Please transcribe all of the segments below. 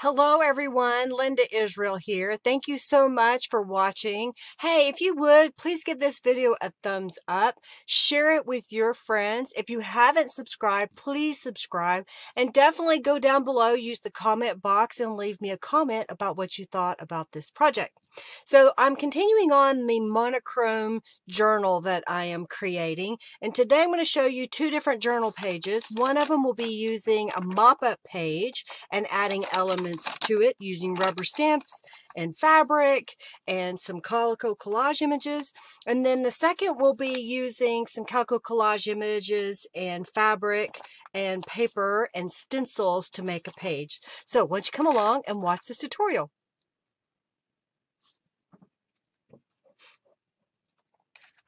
Hello everyone, Linda Israel here. Thank you so much for watching. Hey, if you would, please give this video a thumbs up, share it with your friends. If you haven't subscribed, please subscribe, and definitely go down below, use the comment box and leave me a comment about what you thought about this project. So I'm continuing on the monochrome journal that I am creating, and today I'm going to show you two different journal pages. One of them will be using a mop-up page and adding elements to it using rubber stamps and fabric and some Calico Collage images, and then the second will be using some Calico Collage images and fabric and paper and stencils to make a page. So why don't you come along and watch this tutorial.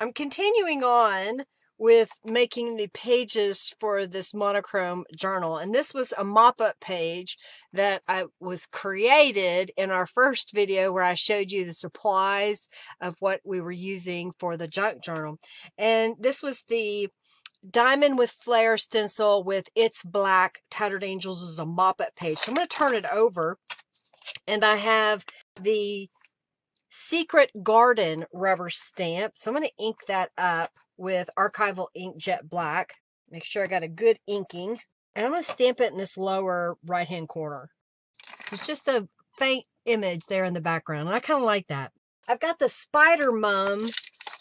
I'm continuing on with making the pages for this monochrome journal, and this was a mop-up page that I was created in our first video where I showed you the supplies of what we were using for the junk journal. And this was the Diamond with Flare stencil with It's Black, Tattered Angels as a mop-up page. So I'm going to turn it over, and I have the Secret Garden Rubber Stamp. So I'm going to ink that up with Archival Ink Jet Black. Make sure I got a good inking. And I'm going to stamp it in this lower right-hand corner. So it's just a faint image there in the background. And I kind of like that. I've got the Spider Mums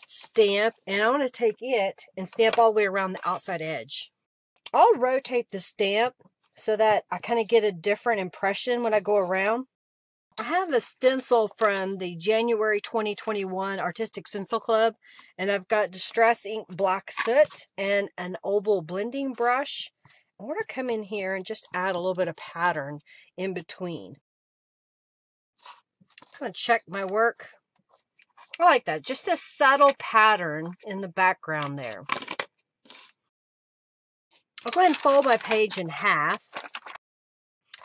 stamp, and I want to take it and stamp all the way around the outside edge. I'll rotate the stamp so that I kind of get a different impression when I go around. I have a stencil from the January 2021 Artistic Stencil Club, and I've got Distress Ink Black Soot and an Oval Blending Brush. I'm going to come in here and just add a little bit of pattern in between. I'm going to check my work. I like that. Just a subtle pattern in the background there. I'll go ahead and fold my page in half.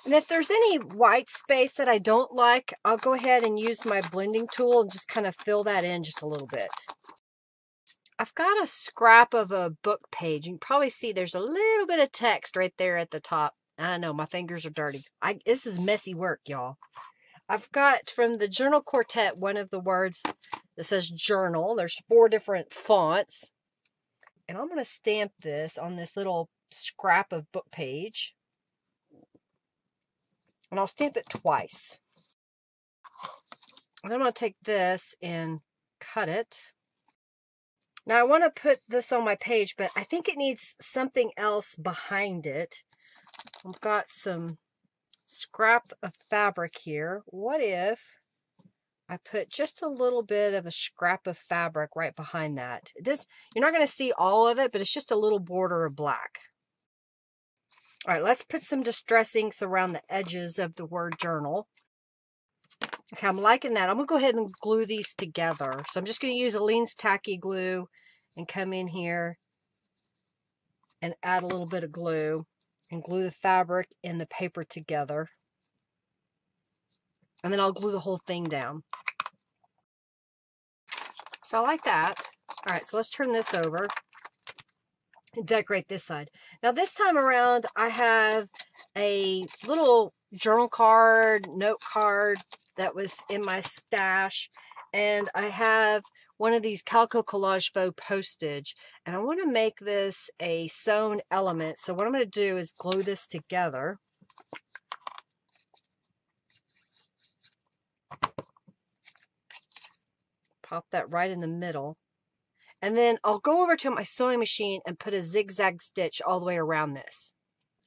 And if there's any white space that I don't like, I'll go ahead and use my blending tool and just kind of fill that in just a little bit. I've got a scrap of a book page. You can probably see there's a little bit of text right there at the top. I know, my fingers are dirty. This is messy work, y'all. I've got from the Journal Quartet one of the words that says journal. There's four different fonts. And I'm going to stamp this on this little scrap of book page. And I'll stamp it twice. And then I'm going to take this and cut it. Now I want to put this on my page, but I think it needs something else behind it. I've got some scrap of fabric here. What if I put just a little bit of a scrap of fabric right behind that? It does, you're not going to see all of it, but it's just a little border of black. All right, let's put some distress inks around the edges of the word journal. Okay, I'm liking that. I'm going to go ahead and glue these together. So I'm just going to use Aleene's Tacky Glue and come in here and add a little bit of glue and glue the fabric and the paper together. And then I'll glue the whole thing down. So I like that. All right, so let's turn this over. Decorate this side. Now this time around I have a little journal card, note card that was in my stash, and I have one of these Calico Collage faux postage, and I want to make this a sewn element. So what I'm going to do is glue this together. Pop that right in the middle. And then I'll go over to my sewing machine and put a zigzag stitch all the way around this.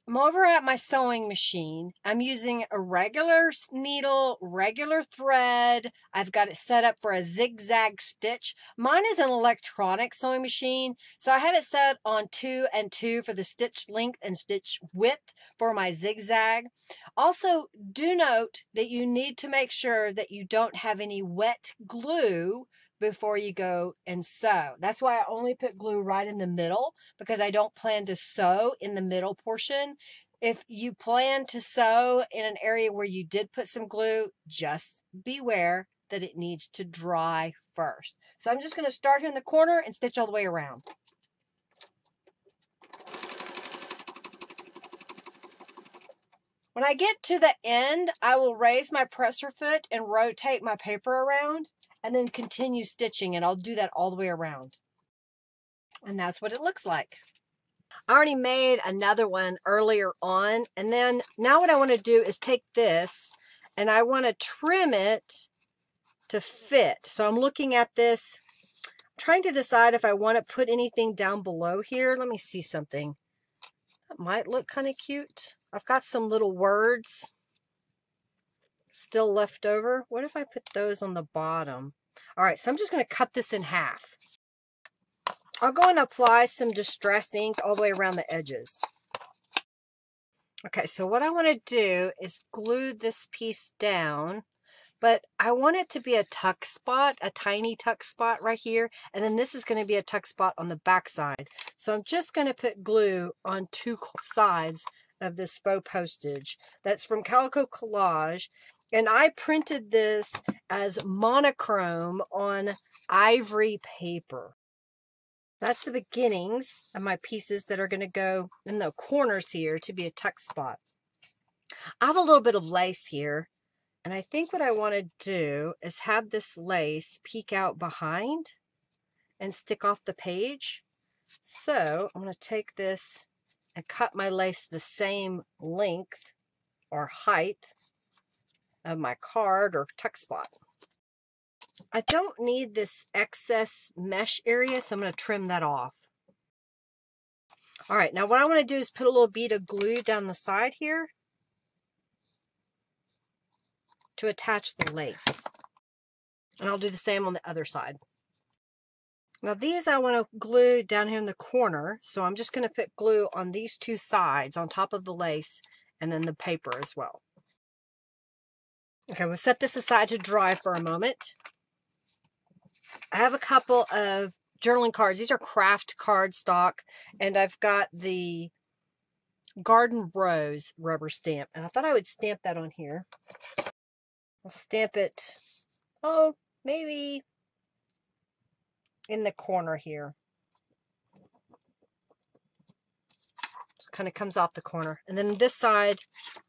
I'm over at my sewing machine. I'm using a regular needle, regular thread. I've got it set up for a zigzag stitch. Mine is an electronic sewing machine, so I have it set on 2 and 2 for the stitch length and stitch width for my zigzag. Also, do note that you need to make sure that you don't have any wet glue before you go and sew. That's why I only put glue right in the middle, because I don't plan to sew in the middle portion. If you plan to sew in an area where you did put some glue, just beware that it needs to dry first. So I'm just going to start here in the corner and stitch all the way around. When I get to the end, I will raise my presser foot and rotate my paper around and then continue stitching, and I'll do that all the way around. And that's what it looks like. I already made another one earlier on, and then now what I want to do is take this and I want to trim it to fit. So I'm looking at this, trying to decide if I want to put anything down below here. Let me see something. That might look kind of cute. I've got some little words still left over. What if I put those on the bottom? All right, so I'm just going to cut this in half. I'll go and apply some Distress ink all the way around the edges. Okay, so what I want to do is glue this piece down, but I want it to be a tuck spot, a tiny tuck spot right here, and then this is going to be a tuck spot on the back side. So I'm just going to put glue on two sides of this faux postage. That's from Calico Collage, and I printed this as monochrome on ivory paper. That's the beginnings of my pieces that are going to go in the corners here to be a tuck spot. I have a little bit of lace here, and I think what I want to do is have this lace peek out behind and stick off the page. So I'm going to take this and cut my lace the same length or height of my card or tuck spot. I don't need this excess mesh area, so I'm going to trim that off. All right, now what I want to do is put a little bead of glue down the side here to attach the lace. And I'll do the same on the other side. Now these I want to glue down here in the corner, so I'm just going to put glue on these two sides on top of the lace and then the paper as well. Okay, we'll set this aside to dry for a moment. I have a couple of journaling cards. These are craft card stock, and I've got the Garden Rose rubber stamp, and I thought I would stamp that on here. I'll stamp it, oh, maybe in the corner here. So it kind of comes off the corner. And then this side,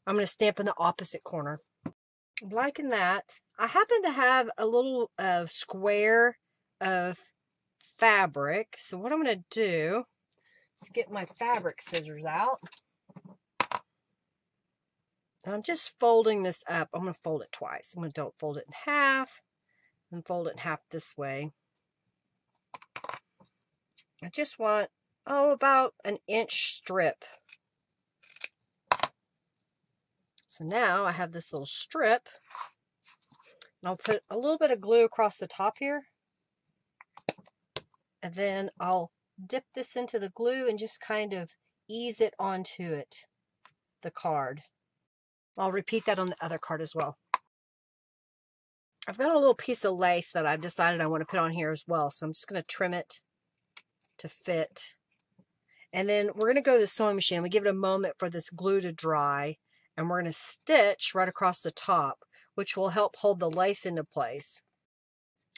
I'm going to stamp in the opposite corner. I'm liking that. I happen to have a little square of fabric. So what I'm going to do is get my fabric scissors out. And I'm just folding this up. I'm going to fold it twice. I'm going to fold it in half and fold it in half this way. I just want, oh, about an inch strip. So now I have this little strip, and I'll put a little bit of glue across the top here, and then I'll dip this into the glue and just kind of ease it onto it, the card. I'll repeat that on the other card as well. I've got a little piece of lace that I've decided I want to put on here as well, so I'm just going to trim it to fit. And then we're going to go to the sewing machine. We give it a moment for this glue to dry. And we're going to stitch right across the top, which will help hold the lace into place.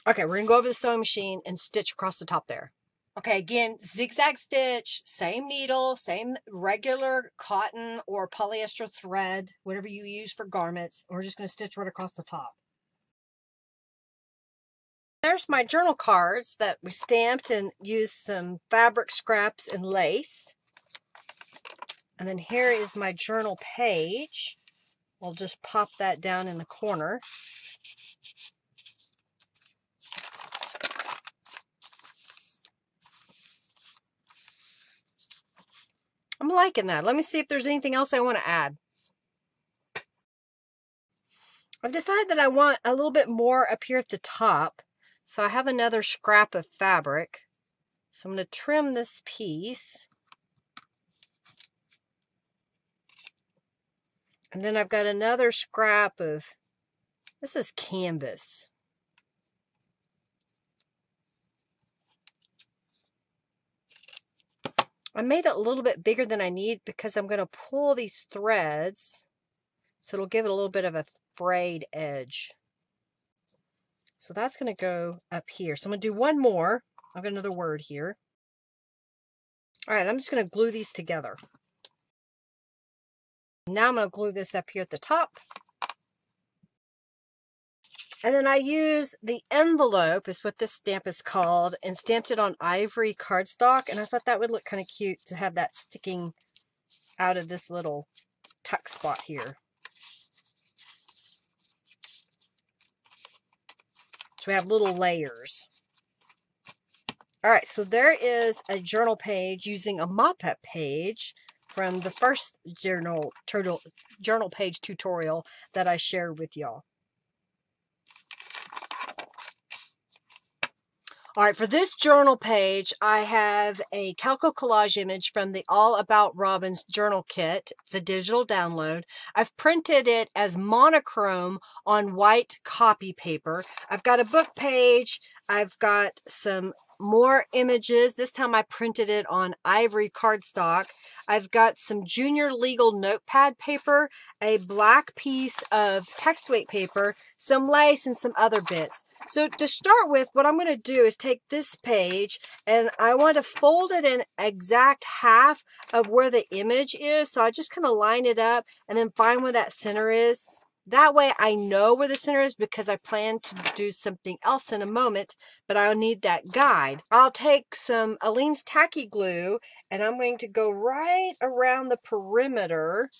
Okay, we're going to go over the sewing machine and stitch across the top there. Okay, again, zigzag stitch, same needle, same regular cotton or polyester thread, whatever you use for garments. We're just going to stitch right across the top. There's my journal cards that we stamped and used some fabric scraps and lace. And then here is my journal page. We'll just pop that down in the corner. I'm liking that. Let me see if there's anything else I want to add. I've decided that I want a little bit more up here at the top. So I have another scrap of fabric. So I'm going to trim this piece. And then I've got another scrap of, this is canvas. I made it a little bit bigger than I need because I'm going to pull these threads so it'll give it a little bit of a frayed edge. So that's going to go up here. So I'm going to do one more. I've got another word here. All right, I'm just going to glue these together. Now I'm going to glue this up here at the top. And then I use the envelope, is what this stamp is called, and stamped it on ivory cardstock. And I thought that would look kind of cute to have that sticking out of this little tuck spot here. So we have little layers. All right, so there is a journal page using a mop-up page from the first journal page tutorial that I shared with y'all. All right, for this journal page, I have a Calico Collage image from the All About Robins Journal Kit. It's a digital download. I've printed it as monochrome on white copy paper. I've got a book page. I've got some more images. This time I printed it on ivory cardstock. I've got some junior legal notepad paper, a black piece of text weight paper, some lace, and some other bits. So to start with, what I'm going to do is take this page, and I want to fold it in exact half of where the image is. So I just kind of line it up and then find where that center is. That way I know where the center is because I plan to do something else in a moment, but I'll need that guide. I'll take some Aleene's Tacky Glue, and I'm going to go right around the perimeter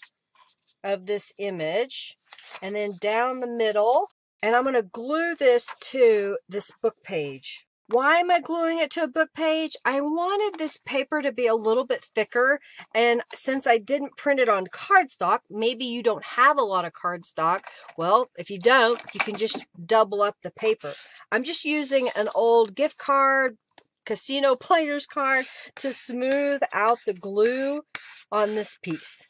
of this image and then down the middle. And I'm going to glue this to this book page. Why am I gluing it to a book page? I wanted this paper to be a little bit thicker, and since I didn't print it on cardstock, maybe you don't have a lot of cardstock. Well, if you don't, you can just double up the paper. I'm just using an old gift card, casino player's card, to smooth out the glue on this piece.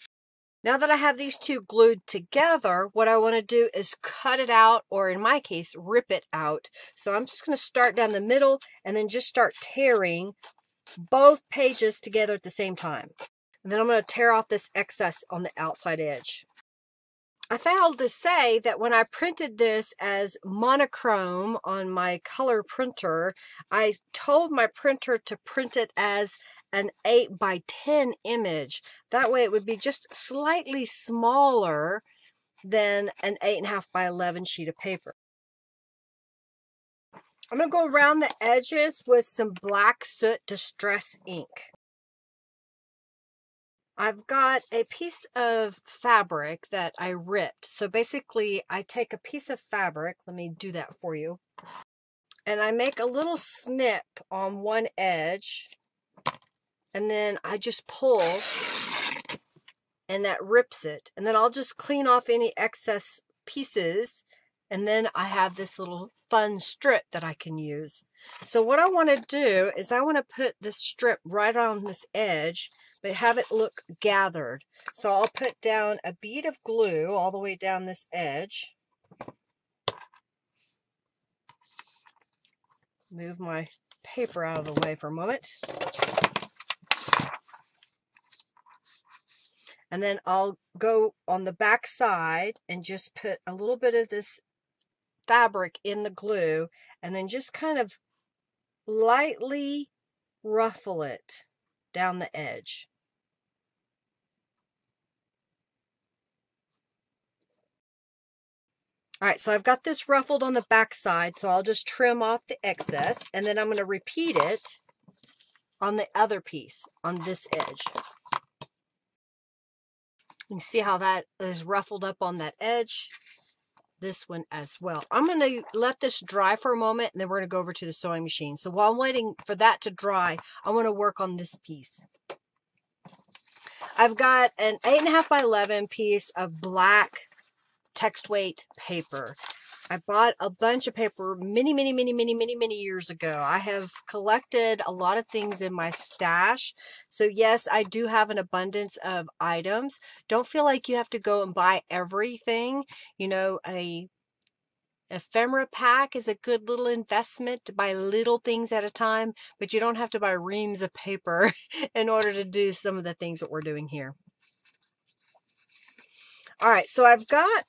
Now that I have these two glued together, what I want to do is cut it out, or in my case, rip it out. So I'm just going to start down the middle and then just start tearing both pages together at the same time. And then I'm going to tear off this excess on the outside edge. I failed to say that when I printed this as monochrome on my color printer, I told my printer to print it as an 8x10 image. That way it would be just slightly smaller than an 8.5 by 11 sheet of paper. I'm going to go around the edges with some black soot distress ink. I've got a piece of fabric that I ripped. So basically I take a piece of fabric, let me do that for you, and I make a little snip on one edge. And then I just pull, and that rips it. And then I'll just clean off any excess pieces, and then I have this little fun strip that I can use. So what I want to do is I want to put this strip right on this edge, but have it look gathered. So I'll put down a bead of glue all the way down this edge. Move my paper out of the way for a moment. And then I'll go on the back side and just put a little bit of this fabric in the glue, and then just kind of lightly ruffle it down the edge. All right, so I've got this ruffled on the back side, so I'll just trim off the excess, and then I'm going to repeat it on the other piece on this edge. You can see how that is ruffled up on that edge, this one as well. I'm going to let this dry for a moment, and then we're going to go over to the sewing machine. So while I'm waiting for that to dry, I want to work on this piece. I've got an 8.5 by 11 piece of black text weight paper. I bought a bunch of paper many years ago. I have collected a lot of things in my stash. So yes, I do have an abundance of items. Don't feel like you have to go and buy everything. You know, a ephemera pack is a good little investment to buy little things at a time, but you don't have to buy reams of paper in order to do some of the things that we're doing here. All right, so I've got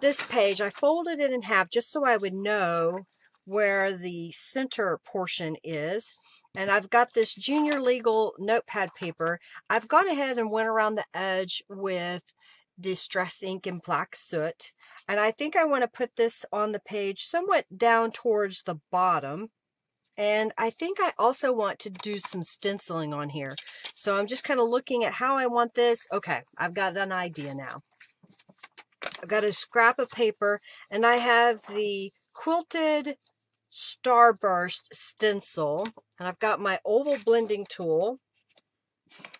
this page. I folded it in half just so I would know where the center portion is. And I've got this junior legal notepad paper. I've gone ahead and went around the edge with Distress Ink and Black Soot. And I think I want to put this on the page somewhat down towards the bottom. And I think I also want to do some stenciling on here. So I'm just kind of looking at how I want this. Okay, I've got an idea now. I've got a scrap of paper, and I have the Quilted Star Burst Stencil, and I've got my oval blending tool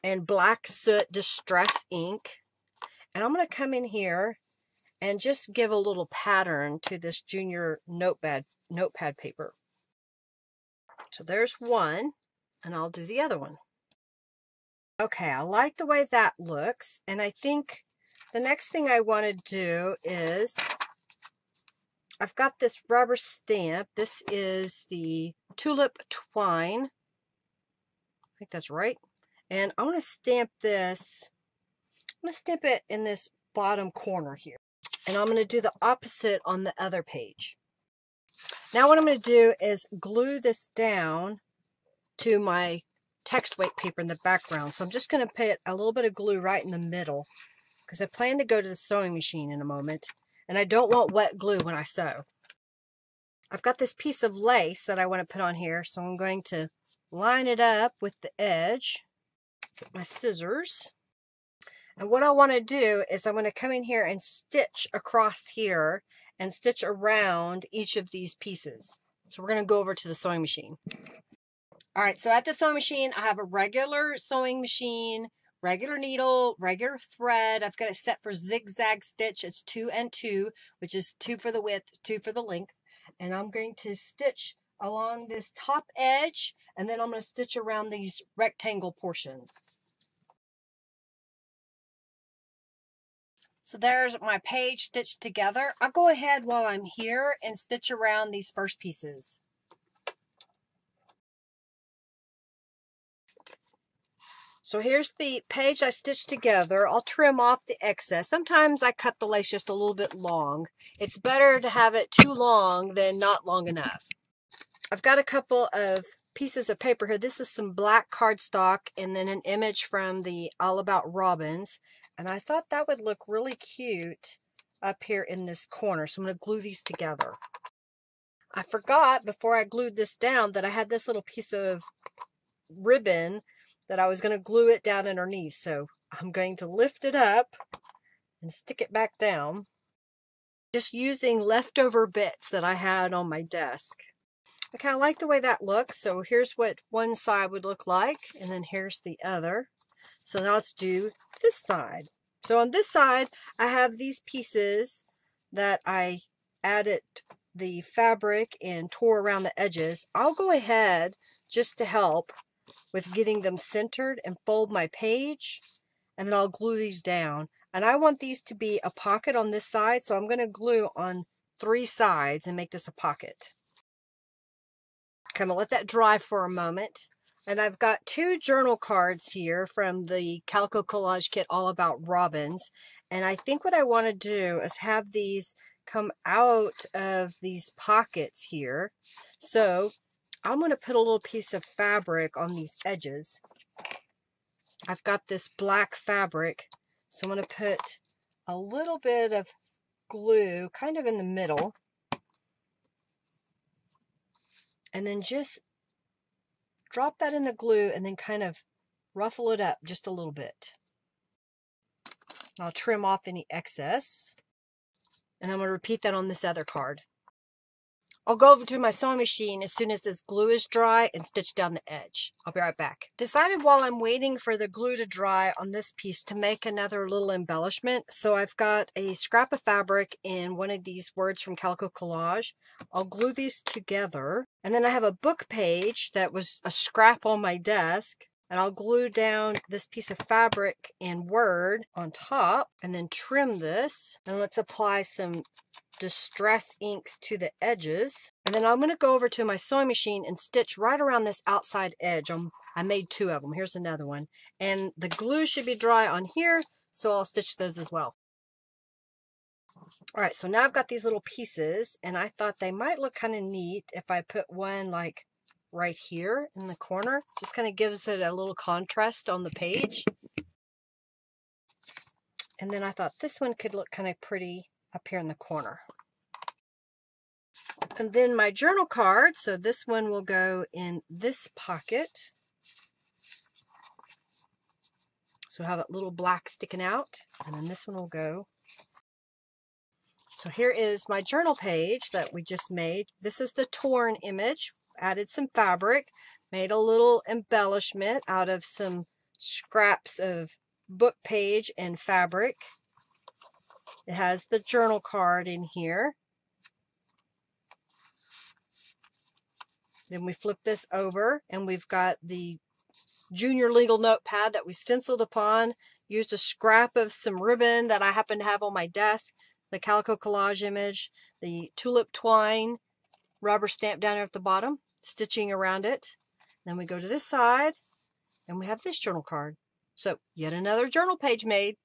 and Black Soot Distress Ink. And I'm going to come in here and just give a little pattern to this junior notepad paper. So there's one, and I'll do the other one. Okay, I like the way that looks, and I think the next thing I want to do is, I've got this rubber stamp. This is the Tulip Twine. I think that's right. And I want to stamp this. I'm going to stamp it in this bottom corner here. And I'm going to do the opposite on the other page. Now what I'm going to do is glue this down to my text weight paper in the background. So I'm just going to put a little bit of glue right in the middle, because I plan to go to the sewing machine in a moment, and I don't want wet glue when I sew. I've got this piece of lace that I want to put on here, so I'm going to line it up with the edge. Get my scissors. And what I want to do is I'm going to come in here and stitch across here and stitch around each of these pieces. So we're going to go over to the sewing machine. All right, so at the sewing machine, I have a regular sewing machine, regular needle, regular thread. I've got it set for zigzag stitch. It's 2 and 2, which is 2 for the width, 2 for the length. And I'm going to stitch along this top edge, and then I'm going to stitch around these rectangle portions. So there's my page stitched together. I'll go ahead while I'm here and stitch around these first pieces. So here's the page I stitched together. I'll trim off the excess. Sometimes I cut the lace just a little bit long. It's better to have it too long than not long enough. I've got a couple of pieces of paper here. This is some black cardstock and then an image from the All About Robins. And I thought that would look really cute up here in this corner. So I'm going to glue these together. I forgot before I glued this down that I had this little piece of ribbon that I was going to glue it down underneath. So I'm going to lift it up and stick it back down. Just using leftover bits that I had on my desk. Okay, I like the way that looks. So here's what one side would look like. And then here's the other. So now let's do this side. So on this side, I have these pieces that I added the fabric and tore around the edges. I'll go ahead just to help with getting them centered and fold my page, and then I'll glue these down. And I want these to be a pocket on this side, so I'm going to glue on 3 sides and make this a pocket. Okay, I'm going to let that dry for a moment. And I've got 2 journal cards here from the Calico Collage Kit All About Robins. And I think what I want to do is have these come out of these pockets here. So I'm going to put a little piece of fabric on these edges. I've got this black fabric. So I'm going to put a little bit of glue kind of in the middle. And then just drop that in the glue and then kind of ruffle it up just a little bit. I'll trim off any excess. And I'm going to repeat that on this other card. I'll go over to my sewing machine as soon as this glue is dry and stitch down the edge. I'll be right back. Decided while I'm waiting for the glue to dry on this piece to make another little embellishment. So I've got a scrap of fabric in one of these words from Calico Collage. I'll glue these together. And then I have a book page that was a scrap on my desk. And I'll glue down this piece of fabric and word on top and then trim this. And let's apply some distress inks to the edges. And then I'm going to go over to my sewing machine and stitch right around this outside edge. I made 2 of them. Here's another one. And the glue should be dry on here, so I'll stitch those as well. All right, so now I've got these little pieces, and I thought they might look kind of neat if I put one like right here in the corner. Just kind of gives it a little contrast on the page. And then I thought this one could look kind of pretty up here in the corner. And then my journal card, so this one will go in this pocket. So we'll have that little black sticking out, and then this one will go. So here is my journal page that we just made. This is the torn image, added some fabric, made a little embellishment out of some scraps of book page and fabric. It has the journal card in here. Then we flip this over and we've got the junior legal notepad that we stenciled upon, used a scrap of some ribbon that I happen to have on my desk, the Calico Collage image, the tulip twine rubber stamp down here at the bottom, stitching around it. Then we go to this side and we have this journal card. So yet another journal page made.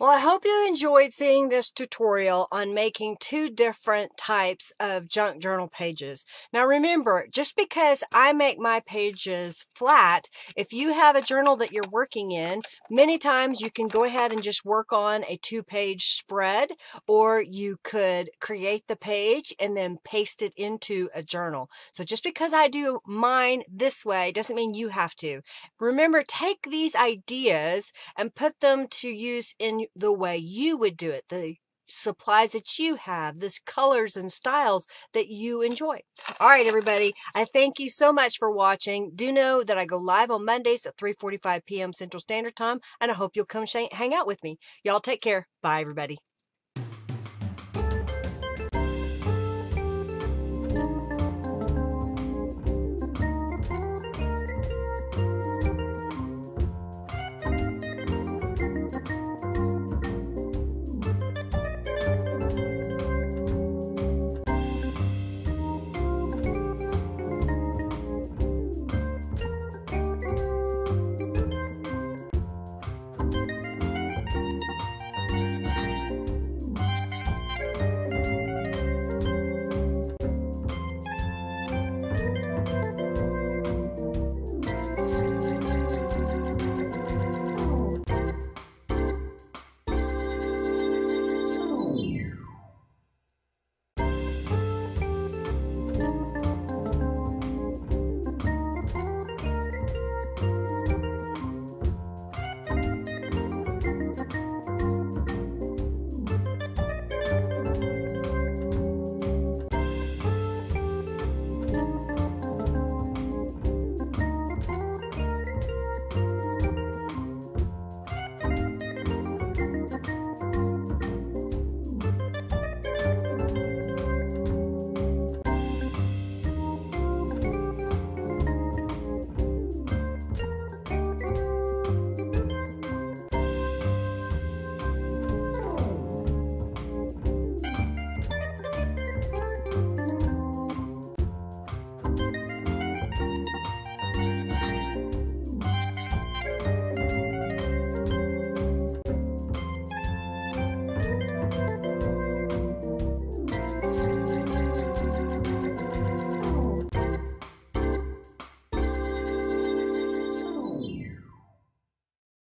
Well, I hope you enjoyed seeing this tutorial on making two different types of junk journal pages. Now remember, just because I make my pages flat, if you have a journal that you're working in, many times you can go ahead and just work on a two-page spread, or you could create the page and then paste it into a journal. So just because I do mine this way doesn't mean you have to. Remember, take these ideas and put them to use in the way you would do it, the supplies that you have, the colors and styles that you enjoy. All right, everybody, I thank you so much for watching. Do know that I go live on Mondays at 3:45 p.m. Central Standard Time, and I hope you'll come hang out with me. Y'all take care. Bye, everybody.